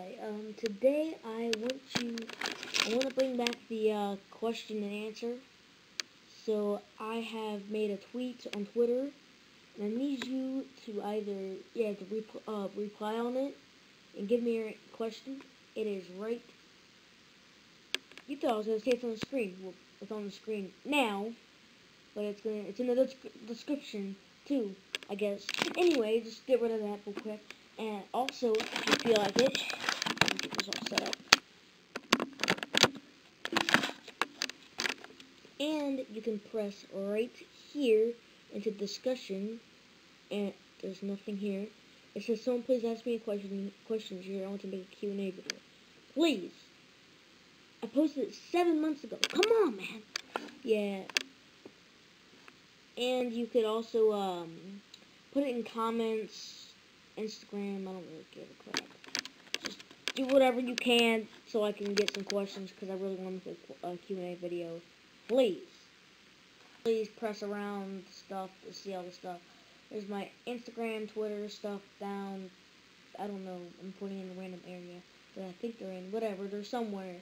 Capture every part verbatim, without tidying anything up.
Alright, um, today I want to, I want to bring back the, uh, question and answer. So, I have made a tweet on Twitter, and I need you to either, yeah, to re uh, reply on it, and give me your question. It is right, you thought I was going to say it's on the screen. Well, it's on the screen now, but it's gonna, it's in the description, too, I guess. Anyway, just get rid of that real quick. And also, if you feel like it, let me get this all set up. And you can press right here into discussion, and there's nothing here. It says, someone please ask me a question, questions here, I want to make a Q and A video. Please! I posted it seven months ago. Come on, man! Yeah. And you could also, um, put it in comments. Instagram, I don't really give a crap. Just do whatever you can so I can get some questions, because I really want to make a Q and A video. Please. Please press around stuff to see all the stuff. There's my Instagram, Twitter stuff down. I don't know. I'm putting in a random area that I think they're in. Whatever. They're somewhere.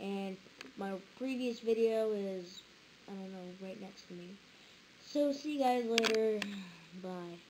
And my previous video is, I don't know, right next to me. So, see you guys later. Bye.